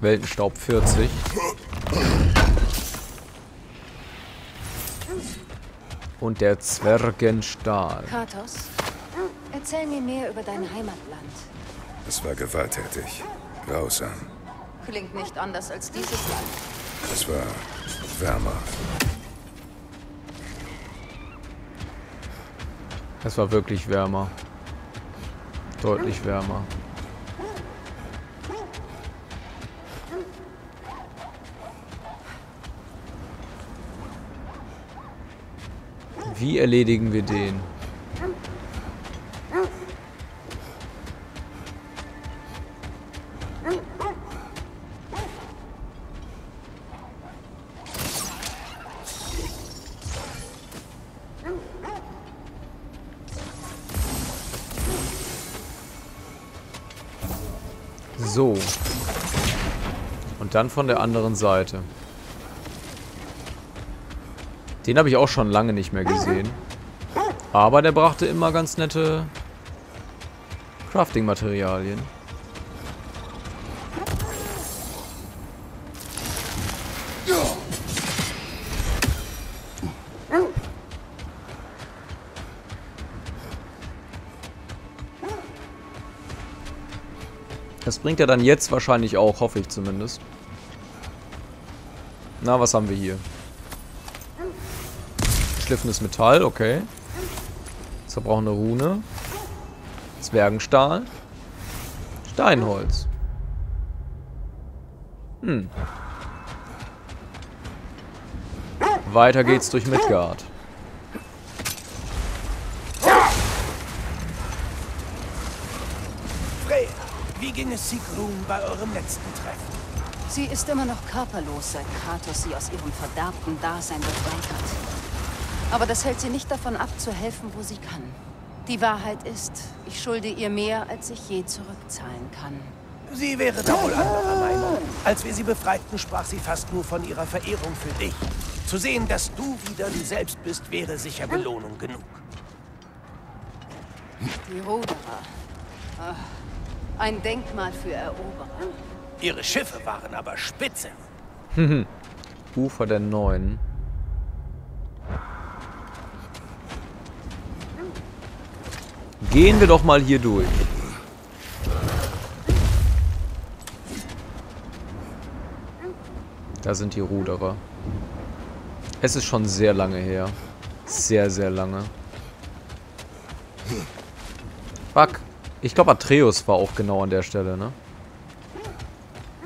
Weltenstaub 40. Und der Zwergenstahl. Kratos, erzähl mir mehr über dein Heimatland. Es war gewalttätig. Grausam. Klingt nicht anders als dieses Land. Es war wärmer. Es war wirklich wärmer. Deutlich wärmer. Wie erledigen wir den? So. Und dann von der anderen Seite. Den habe ich auch schon lange nicht mehr gesehen. Aber der brachte immer ganz nette Crafting-Materialien. Das bringt er dann jetzt wahrscheinlich auch, hoffe ich zumindest. Na, was haben wir hier? Geschliffenes Metall, okay. Wir brauchen eine Rune. Zwergenstahl. Steinholz. Hm. Weiter geht's durch Midgard. Freya, wie ging es Sigrun bei eurem letzten Treffen? Sie ist immer noch körperlos, seit Kratos sie aus ihrem verderbten Dasein befreit hat. Aber das hält sie nicht davon ab, zu helfen, wo sie kann. Die Wahrheit ist, ich schulde ihr mehr, als ich je zurückzahlen kann. Sie wäre da wohl anderer Meinung. Als wir sie befreiten, sprach sie fast nur von ihrer Verehrung für dich. Zu sehen, dass du wieder du selbst bist, wäre sicher Belohnung genug. Die Ruderer. Ein Denkmal für Eroberer. Ihre Schiffe waren aber spitze. Ufer der Neuen. Gehen wir doch mal hier durch. Da sind die Ruderer. Es ist schon sehr lange her. Sehr, sehr lange. Fuck. Ich glaube, Atreus war auch genau an der Stelle, ne?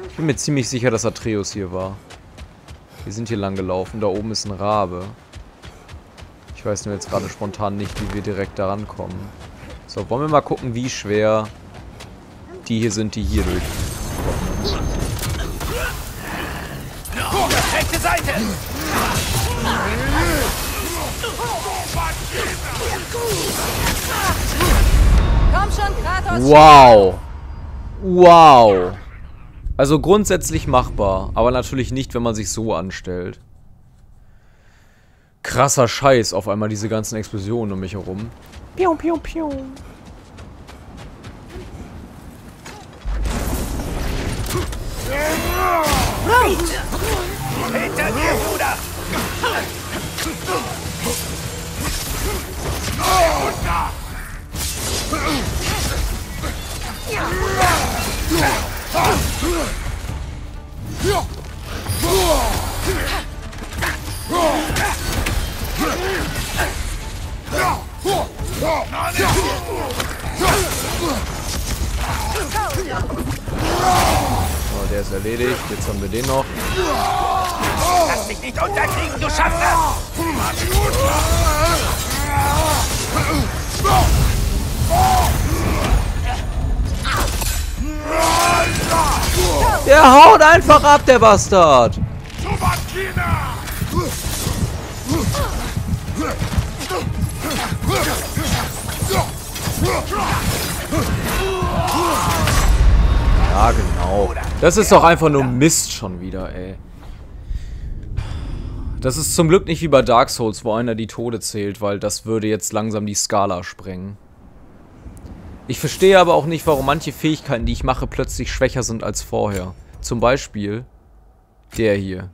Ich bin mir ziemlich sicher, dass Atreus hier war. Wir sind hier lang gelaufen. Da oben ist ein Rabe. Ich weiß nur jetzt gerade spontan nicht, wie wir direkt da rankommen. So, wollen wir mal gucken, wie schwer die hier sind, die hier durch. Rechte Seite! Komm schon, Kratos! Wow! Wow! Also grundsätzlich machbar, aber natürlich nicht, wenn man sich so anstellt. Krasser Scheiß, auf einmal diese ganzen Explosionen um mich herum. Pium, pium, pium. Hinter dir, Bruder! So, der ist erledigt. Jetzt haben wir den noch. Lass dich nicht unterkriegen, du schaffst das! Der haut einfach ab, der Bastard! Ja, genau. Das ist doch einfach nur Mist schon wieder, ey. Das ist zum Glück nicht wie bei Dark Souls, wo einer die Tode zählt, weil das würde jetzt langsam die Skala sprengen. Ich verstehe aber auch nicht, warum manche Fähigkeiten, die ich mache, plötzlich schwächer sind als vorher. Zum Beispiel der hier.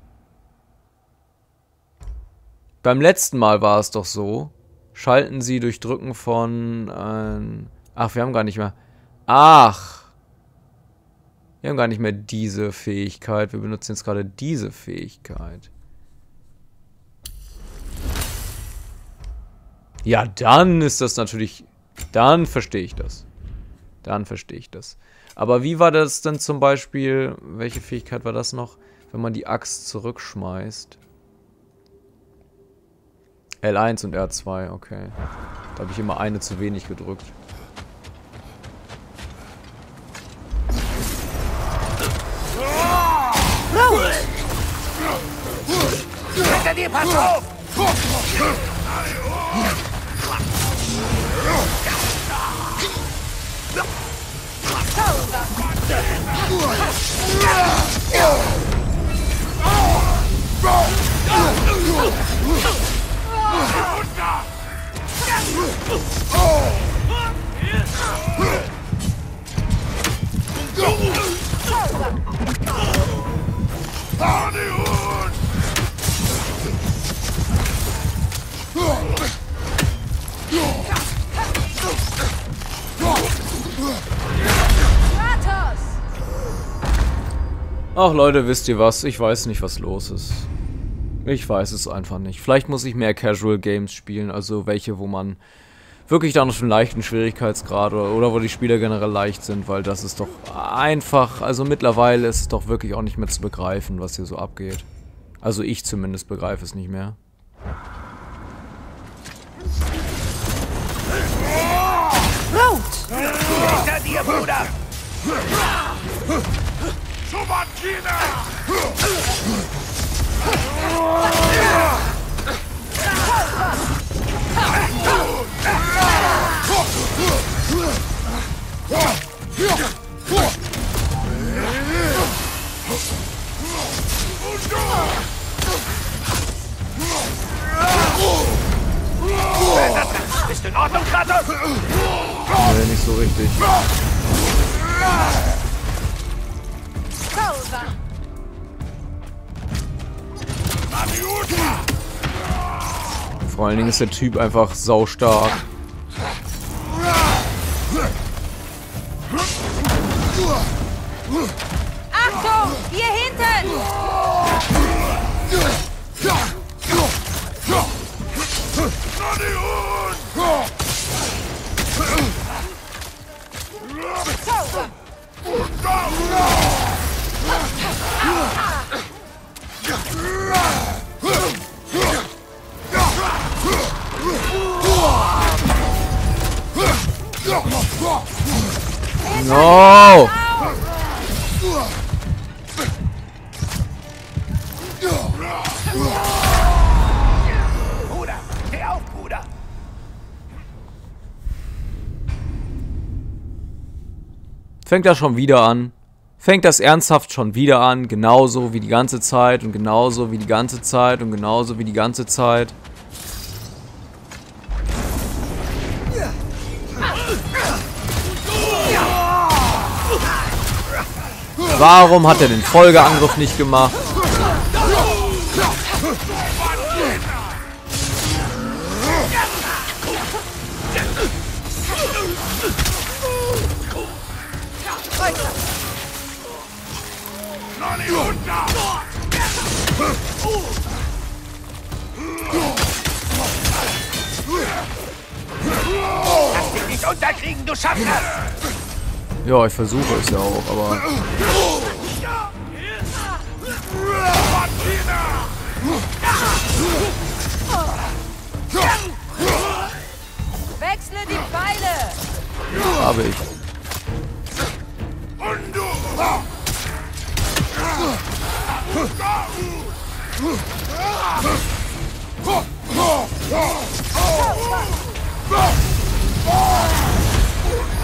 Beim letzten Mal war es doch so. Schalten Sie durch Drücken von... ach, wir haben gar nicht mehr... Ach! Wir haben gar nicht mehr diese Fähigkeit. Wir benutzen jetzt gerade diese Fähigkeit. Ja, dann ist das natürlich... Dann verstehe ich das. Dann verstehe ich das. Aber wie war das denn zum Beispiel... Welche Fähigkeit war das noch? Wenn man die Axt zurückschmeißt... L1 und R2, okay. Da habe ich immer eine zu wenig gedrückt. Hinter dir, pass auf! Ach Leute, wisst ihr was? Ich weiß nicht, was los ist. Ich weiß es einfach nicht. Vielleicht muss ich mehr Casual Games spielen, also welche, wo man wirklich dann auf einen leichten Schwierigkeitsgrad oder wo die Spieler generell leicht sind, weil das ist doch einfach, also mittlerweile ist es doch wirklich auch nicht mehr zu begreifen, was hier so abgeht. Also ich zumindest begreife es nicht mehr. Rot! Hinter dir, Bruder! Bist du in Ordnung, Kratos? Nee, nicht so richtig. Vor allen Dingen ist der Typ einfach saustark. Achtung, hier hinten! No! Bruder, steh auf, Bruder! Fängt das schon wieder an? Fängt das ernsthaft schon wieder an? Genauso wie die ganze Zeit und genauso wie die ganze Zeit und genauso wie die ganze Zeit. Warum hat er den Folgeangriff nicht gemacht? Lass dich nicht unterkriegen, du schaffst das! Ja, ich versuche es ja auch, aber... Wechsle die Pfeile! Habe ich.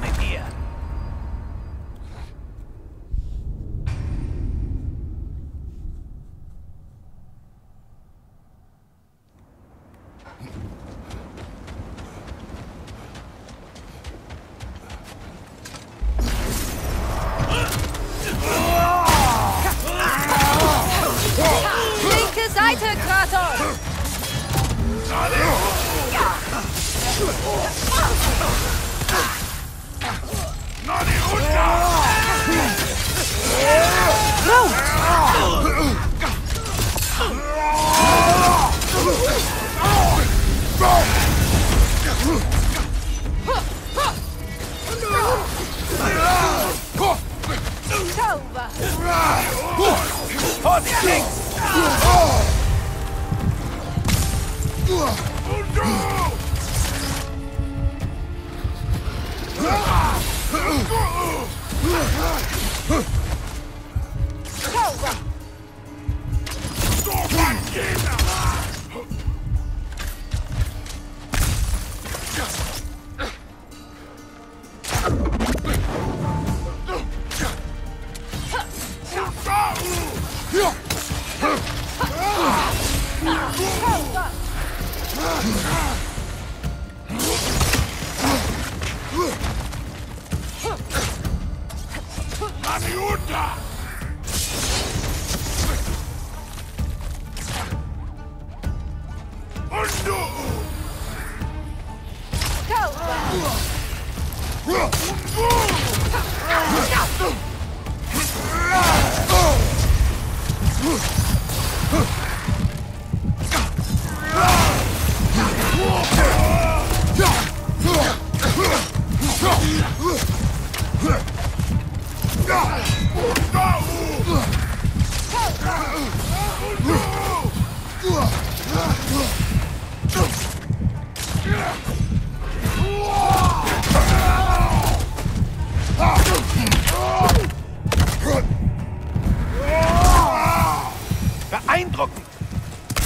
mit dir! Linke Seite, Kratos!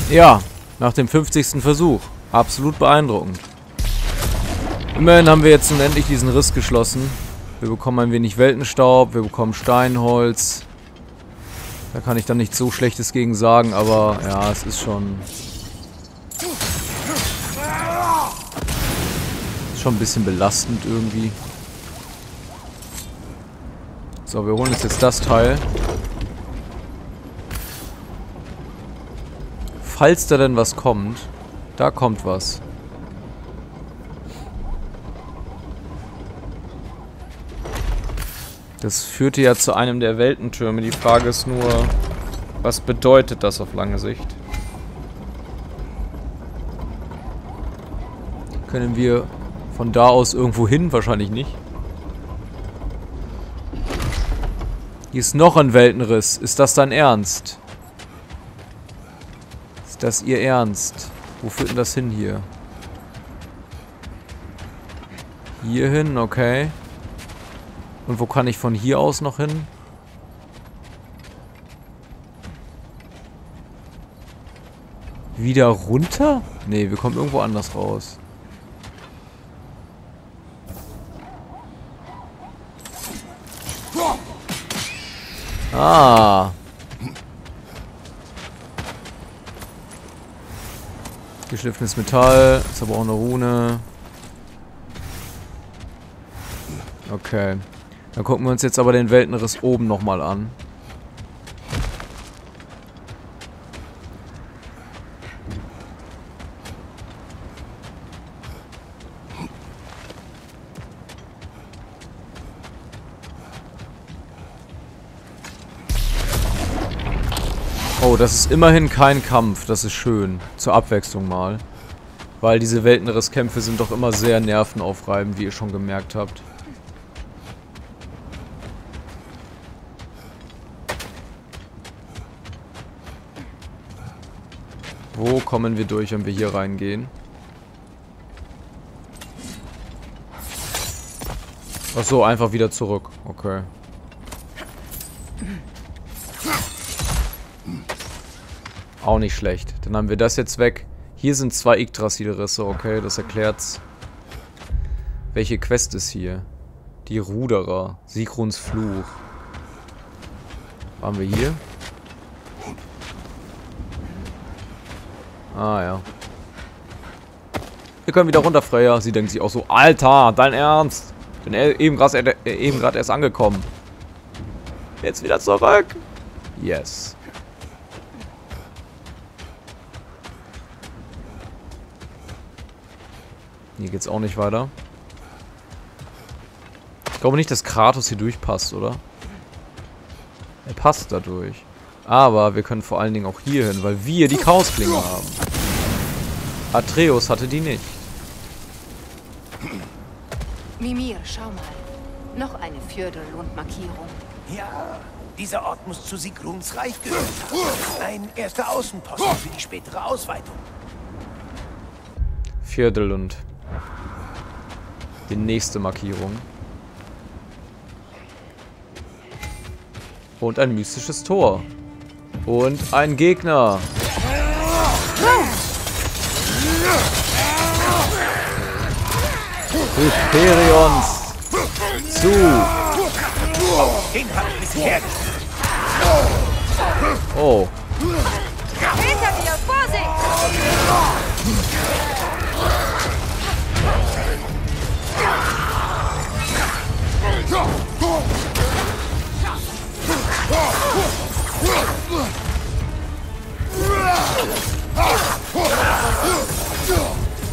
Ja, nach dem 50. Versuch. Absolut beeindruckend. Immerhin haben wir jetzt nun endlich diesen Riss geschlossen. Wir bekommen ein wenig Weltenstaub, wir bekommen Steinholz. Da kann ich dann nichts so Schlechtes gegen sagen, aber ja, es ist schon ein bisschen belastend irgendwie. So, wir holen uns jetzt das Teil. Falls da denn was kommt, da kommt was. Das führte ja zu einem der Weltentürme. Die Frage ist nur, was bedeutet das auf lange Sicht? Können wir von da aus irgendwo hin? Wahrscheinlich nicht. Hier ist noch ein Weltenriss. Ist das dein Ernst? Das ist ihr Ernst. Wo führt denn das hin hier? Hier hin, okay. Und wo kann ich von hier aus noch hin? Wieder runter? Nee, wir kommen irgendwo anders raus. Ah. Geschliffenes Metall, ist aber auch eine Rune. Okay. Dann gucken wir uns jetzt aber den Weltenriss oben nochmal an. Oh, das ist immerhin kein Kampf, das ist schön. Zur Abwechslung mal. Weil diese Weltenrisskämpfe sind doch immer sehr nervenaufreibend, wie ihr schon gemerkt habt. Wo kommen wir durch, wenn wir hier reingehen? Achso, einfach wieder zurück. Okay. Auch nicht schlecht. Dann haben wir das jetzt weg. Hier sind 2 Yggdrasilrisse, okay, das erklärt's. Welche Quest ist hier? Die Ruderer. Sigruns Fluch. Waren wir hier? Ah ja. Wir können wieder runter, Freya. Sie denkt sich auch so, Alter, dein Ernst? Bin eben gerade erst angekommen. Jetzt wieder zurück. Yes. Hier geht's auch nicht weiter. Ich glaube nicht, dass Kratos hier durchpasst, oder? Er passt da durch. Aber wir können vor allen Dingen auch hier hin, weil wir die Chaosklinge haben. Atreus hatte die nicht. Mimir, schau mal. Noch eine Fjördlund-Markierung. Ja, dieser Ort muss zu Sigruns Reich gehört haben. Ein erster Außenposten für die spätere Ausweitung. Fjördlund. Die nächste Markierung. Und ein mystisches Tor. Und ein Gegner. Hyperions. Zu. Oh. Hinter dir, Vorsicht!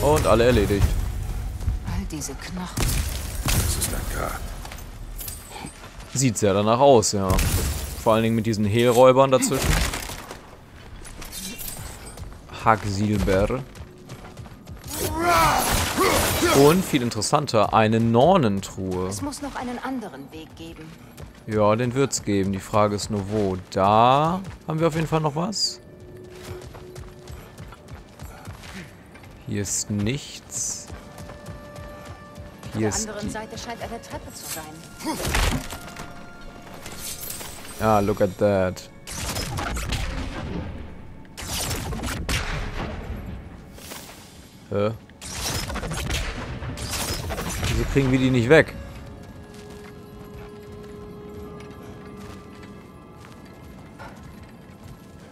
Und alle erledigt. All diese Knochen. Das ist ein Grab. Sieht sehr danach aus, ja. Vor allen Dingen mit diesen Hehlräubern dazwischen. Hacksilber. Und viel interessanter, eine Nornentruhe. Es muss noch einen anderen Weg geben. Ja, den wird's geben. Die Frage ist nur wo. Da haben wir auf jeden Fall noch was. Hier ist nichts. Hier ist. Auf der anderen Seite scheint eine Treppe zu sein. Ah, look at that. Hä? Wieso kriegen wir die nicht weg?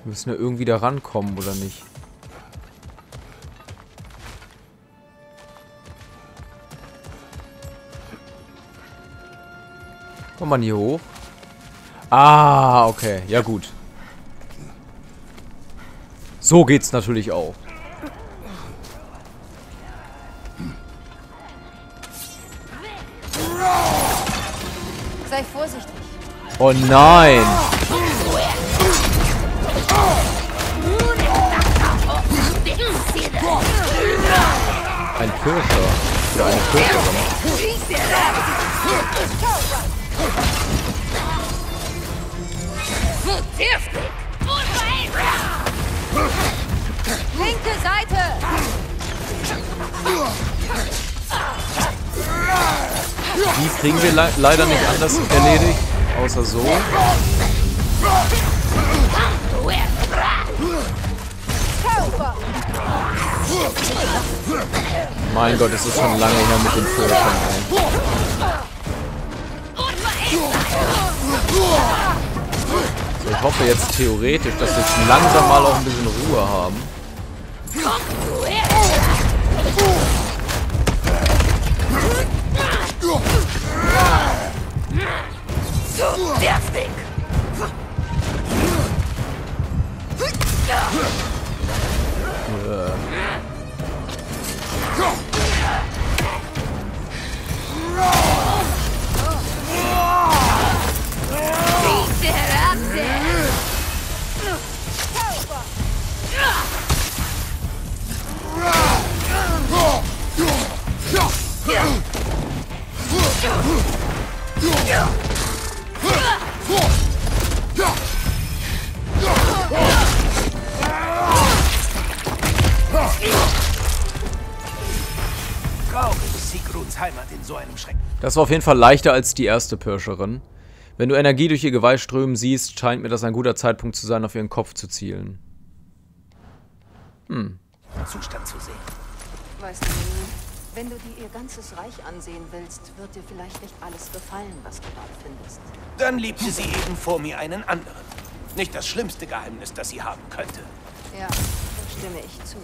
Wir müssen ja irgendwie da rankommen, oder nicht? Kommt man hier hoch? Ah, okay. Ja, gut. So geht's natürlich auch. Sei vorsichtig. Oh nein! Ein Pirscher. Ja, eine Pirscherin. Linke Seite. Die kriegen wir leider nicht anders erledigt, außer so. Mein Gott, es ist schon lange her mit dem Feuerschein. Ich hoffe jetzt theoretisch, dass wir jetzt langsam mal auch ein bisschen Ruhe haben. Das war auf jeden Fall leichter als die erste Pirscherin. Wenn du Energie durch ihr Geweih strömen siehst, scheint mir das ein guter Zeitpunkt zu sein, auf ihren Kopf zu zielen. Zustand zu sehen. Weißt du, Wenn du dir ihr ganzes Reich ansehen willst, wird dir vielleicht nicht alles gefallen, was du dort findest. Dann liebte sie eben vor mir einen anderen. Nicht das schlimmste Geheimnis, das sie haben könnte. Ja, da stimme ich zu.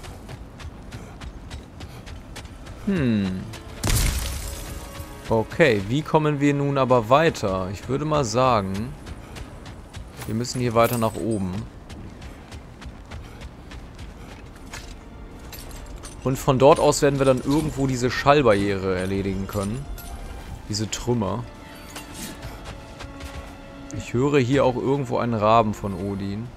Okay, wie kommen wir nun aber weiter? Ich würde mal sagen, wir müssen hier weiter nach oben. Und von dort aus werden wir dann irgendwo diese Schallbarriere erledigen können. Diese Trümmer. Ich höre hier auch irgendwo einen Raben von Odin.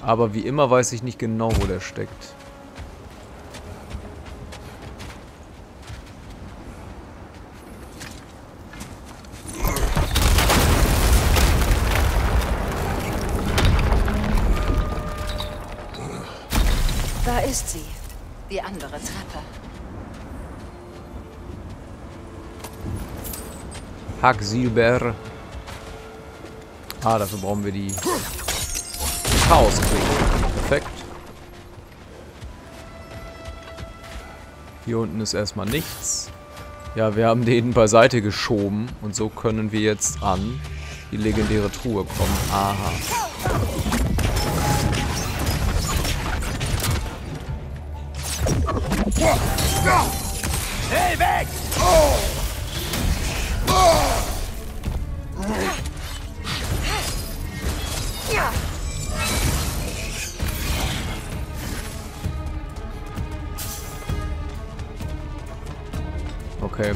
Aber wie immer weiß ich nicht genau, wo der steckt. Ist sie. Die andere Treppe. Hacksilber. Ah, dafür brauchen wir die Chaosklinge. Perfekt. Hier unten ist erstmal nichts. Ja, wir haben den beiseite geschoben. Und so können wir jetzt an die legendäre Truhe kommen. Aha. Schnell weg! Okay.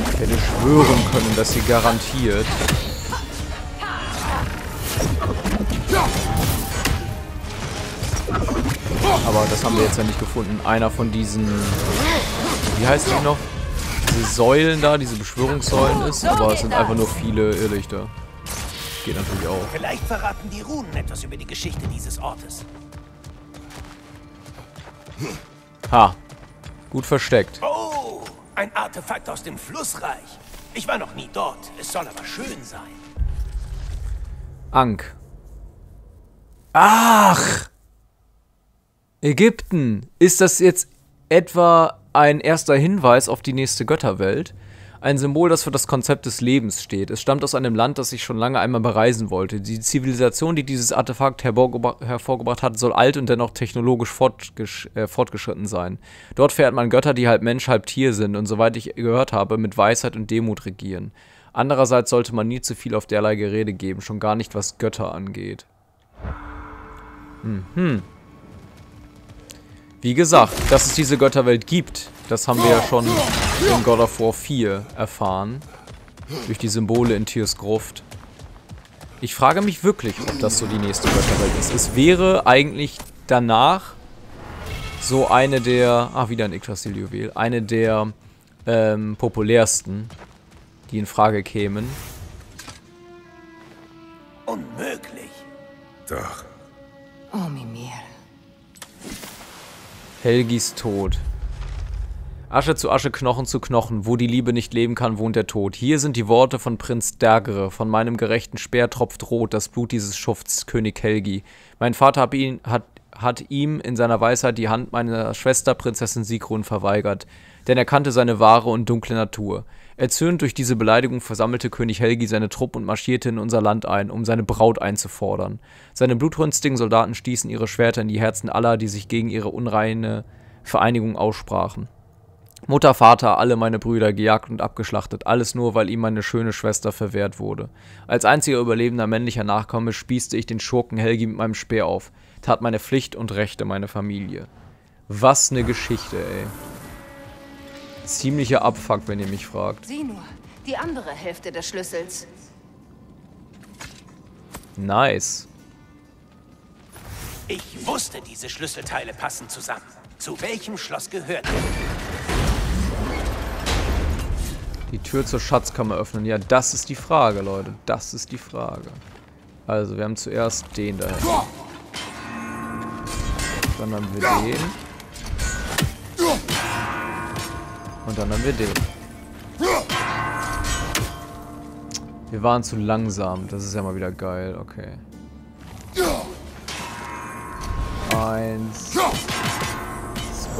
Ich hätte schwören können, dass sie garantiert... Aber das haben wir jetzt ja nicht gefunden. Einer von diesen... Wie heißt die noch? Diese Säulen da, diese Beschwörungssäulen ist. Aber es sind einfach nur viele Irrlichter. Geht natürlich auch. Vielleicht verraten die Runen etwas über die Geschichte dieses Ortes. Ha. Gut versteckt. Oh, ein Artefakt aus dem Flussreich. Ich war noch nie dort. Es soll aber schön sein. Ankh. Ach! Ägypten. Ist das jetzt etwa ein erster Hinweis auf die nächste Götterwelt? Ein Symbol, das für das Konzept des Lebens steht. Es stammt aus einem Land, das ich schon lange einmal bereisen wollte. Die Zivilisation, die dieses Artefakt hervorgebracht hat, soll alt und dennoch technologisch fortgeschritten sein. Dort verehrt man Götter, die halb Mensch, halb Tier sind und, soweit ich gehört habe, mit Weisheit und Demut regieren. Andererseits sollte man nie zu viel auf derlei Gerede geben, schon gar nicht, was Götter angeht. Wie gesagt, dass es diese Götterwelt gibt, das haben wir ja schon in God of War 4 erfahren. Durch die Symbole in Tyrs Gruft. Ich frage mich wirklich, ob das so die nächste Götterwelt ist. Es wäre eigentlich danach so eine der... Ah, wieder ein Ikrasiljuwel. Eine der populärsten, die in Frage kämen. Unmöglich. Doch. Oh, Mimir. Helgis Tod. Asche zu Asche, Knochen zu Knochen. Wo die Liebe nicht leben kann, wohnt der Tod. Hier sind die Worte von Prinz Dergere. Von meinem gerechten Speer tropft rot das Blut dieses Schufts, König Helgi. Mein Vater hat ihm in seiner Weisheit die Hand meiner Schwester, Prinzessin Sigrun, verweigert. Denn er kannte seine wahre und dunkle Natur. Erzürnt durch diese Beleidigung versammelte König Helgi seine Truppen und marschierte in unser Land ein, um seine Braut einzufordern. Seine blutrünstigen Soldaten stießen ihre Schwerter in die Herzen aller, die sich gegen ihre unreine Vereinigung aussprachen. Mutter, Vater, alle meine Brüder, gejagt und abgeschlachtet, alles nur, weil ihm meine schöne Schwester verwehrt wurde. Als einziger überlebender männlicher Nachkomme spießte ich den Schurken Helgi mit meinem Speer auf, tat meine Pflicht und rächte meine Familie. Was eine Geschichte, ey. Ziemlicher Abfuck, wenn ihr mich fragt. Sieh nur, die andere Hälfte des Schlüssels. Nice. Ich wusste, diese Schlüsselteile passen zusammen. Zu welchem Schloss gehört die Tür zur Schatzkammer öffnen? Ja, das ist die Frage, Leute. Das ist die Frage. Also, wir haben zuerst den da. Dann haben wir den. Und dann haben wir den. Wir waren zu langsam. Das ist ja mal wieder geil. Okay. 1,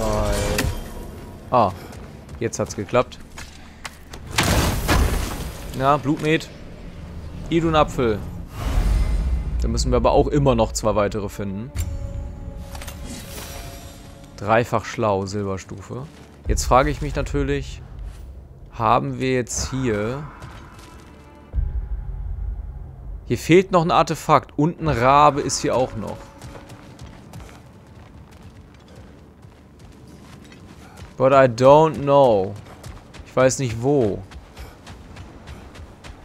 bei... Ah, jetzt hat's geklappt. Na, Blutmet. Idunapfel. Da müssen wir aber auch immer noch 2 weitere finden. Dreifach schlau, Silberstufe. Jetzt frage ich mich natürlich, haben wir jetzt hier... Hier fehlt noch ein Artefakt. Und ein Rabe ist hier auch noch. But I don't know. Ich weiß nicht wo.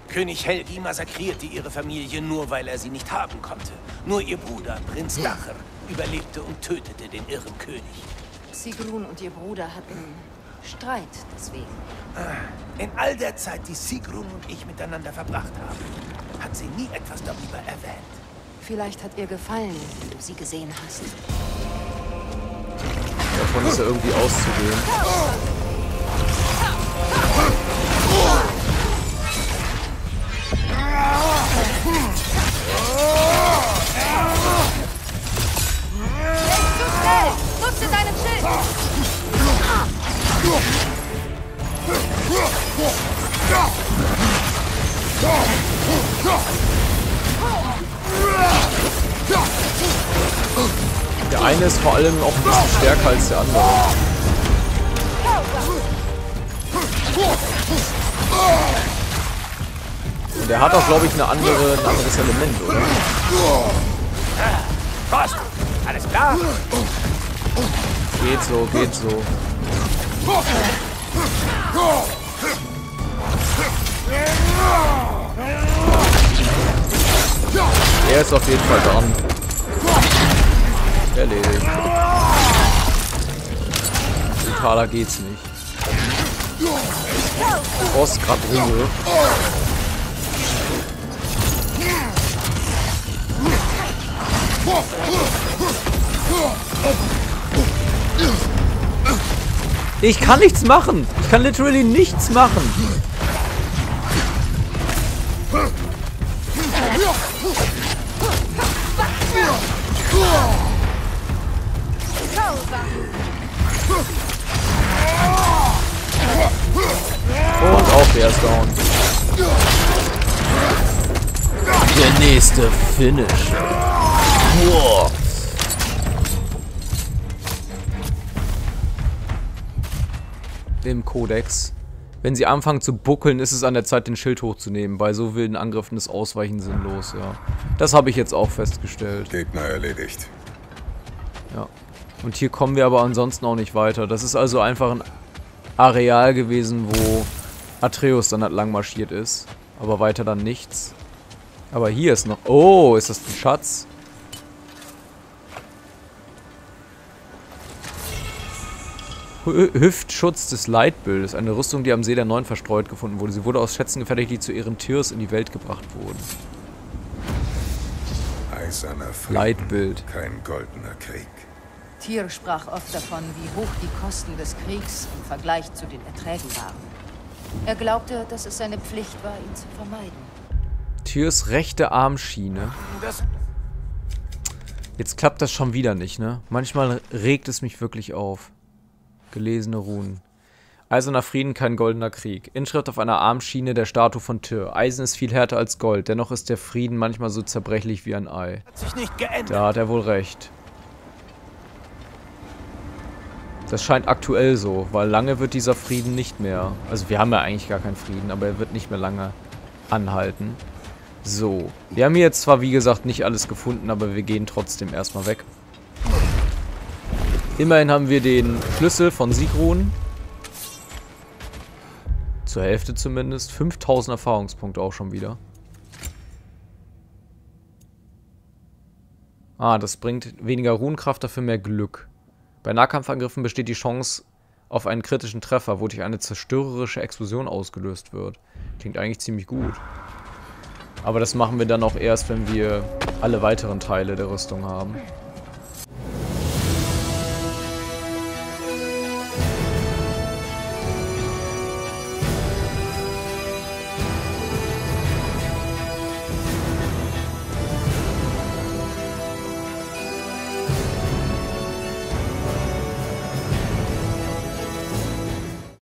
König Helgi massakrierte ihre Familie nur, weil er sie nicht haben konnte. Nur ihr Bruder, Prinz Dergere, überlebte und tötete den irren König. Sigrun und ihr Bruder hatten Streit deswegen. In all der Zeit, die Sigrun und ich miteinander verbracht haben, hat sie nie etwas darüber erwähnt. Vielleicht hat ihr gefallen, wie du sie gesehen hast. Davon ist ja irgendwie auszugehen. Nutze deinen Schild! Der eine ist vor allem auch ein bisschen stärker als der andere. Und der hat auch, glaube ich, ein anderes Element, oder? Fast! Alles klar? Geht so, geht so. Er ist auf jeden Fall dran. Erledigt. Brutaler geht's nicht. Boss grad Ruhe. Ich kann nichts machen. Ich kann literally nichts machen. Und auch der ist down. Der nächste Finish. Wow. Im Kodex. Wenn sie anfangen zu buckeln, ist es an der Zeit, den Schild hochzunehmen. Bei so wilden Angriffen ist Ausweichen sinnlos, ja. Das habe ich jetzt auch festgestellt. Gegner erledigt. Ja. Und hier kommen wir aber ansonsten auch nicht weiter. Das ist also einfach ein Areal gewesen, wo Atreus dann halt lang marschiert ist. Aber weiter dann nichts. Aber hier ist noch... Oh, ist das ein Schatz? Hüftschutz des Leitbildes. Eine Rüstung, die am See der Neuen verstreut gefunden wurde. Sie wurde aus Schätzen gefertigt, die zu Ehren Tyrs in die Welt gebracht wurden. Eiserner Frieden, Leitbild. Kein goldener Krieg. Tyr sprach oft davon, wie hoch die Kosten des Kriegs im Vergleich zu den Erträgen waren. Er glaubte, dass es seine Pflicht war, ihn zu vermeiden. Tyrs rechte Armschiene. Jetzt klappt das schon wieder nicht, ne? Manchmal regt es mich wirklich auf. Gelesene Runen. Eiserner Frieden, kein goldener Krieg. Inschrift auf einer Armschiene der Statue von Tyr. Eisen ist viel härter als Gold, dennoch ist der Frieden manchmal so zerbrechlich wie ein Ei. Hat sich nicht geändert. Da hat er wohl recht. Das scheint aktuell so, weil lange wird dieser Frieden nicht mehr. Also wir haben ja eigentlich gar keinen Frieden, aber er wird nicht mehr lange anhalten. So. Wir haben hier jetzt zwar, wie gesagt, nicht alles gefunden, aber wir gehen trotzdem erstmal weg. Immerhin haben wir den Schlüssel von Sigrun. Zur Hälfte zumindest. 5000 Erfahrungspunkte auch schon wieder. Ah, das bringt weniger Runenkraft, dafür mehr Glück. Bei Nahkampfangriffen besteht die Chance auf einen kritischen Treffer, wodurch eine zerstörerische Explosion ausgelöst wird. Klingt eigentlich ziemlich gut. Aber das machen wir dann auch erst, wenn wir alle weiteren Teile der Rüstung haben.